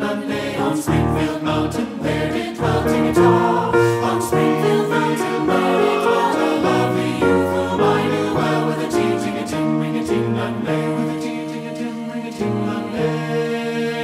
Monday on Springfield Mountain, where he dwelt in guitar. On Springfield Mountain, where he dwelt a lovely youth whom I knew well, with a ting-ting-a-ting, ring-a-ting, Monday, with a ting-ting-a-ting, ring-a-ting, Monday.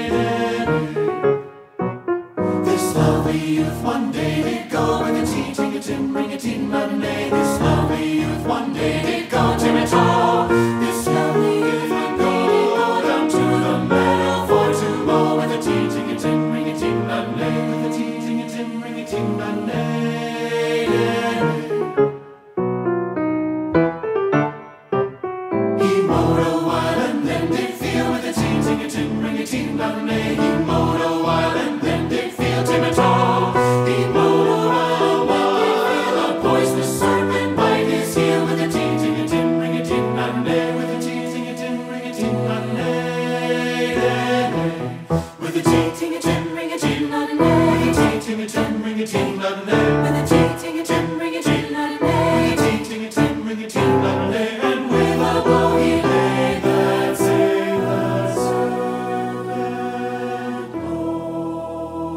This lovely youth one day did go, with a ting-ting-a-ting, ring-a-ting, Monday. This lovely youth one day did go to guitar. This lovely youth one day did go down to the meadow for to mow, with a ting-ting-a-ting, ring-a-ting, Monday, with a ting-ting-a-ting, ring-a-ting, Monday. He mowed a while and then did field, with a ting-ting-a-ting, ring-a-ting, Monday. He mowed a while and then did field to guitar. He mowed a while and then did field, a poisonous serpent bite his heel, with a ting-ting-a-ting, ring-a-ting, Monday, with a ting-ting-a-ting, ring-a-ting, Monday. With a ting-ting-a-ting, ring-a-ting, Monday. With a ting-ting-a-ting, ring-a-ting, Monday. With a ting-ting-a-ting, ring-a-ting, Monday. With a ting-ting-a-ting, ring-a-ting, Monday. And with a blow he laid that sailor serpent low.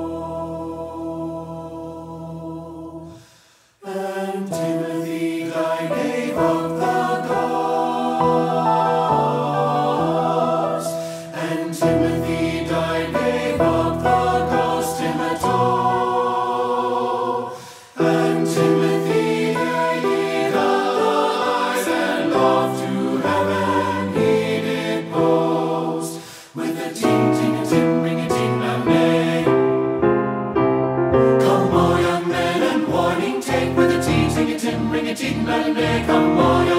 And Timothy Guy gave up the ghost. And Timothy Guy gave up the ghost in the tow. And Timothy Guy did arise, and off to heaven he did post, with a ting-ting-a-ting, ring-a-ting, Monday. Come all young men and warning take, with a ting-ting-a-ting, ring-a-ting, Monday. Come all young